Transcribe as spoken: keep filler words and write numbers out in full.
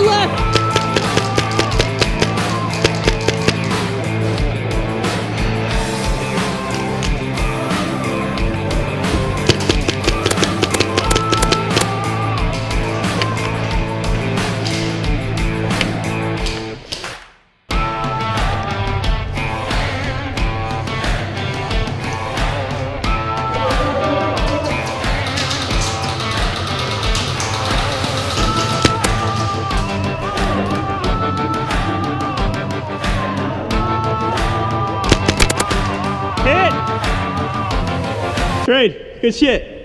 Go left! Great, good shit.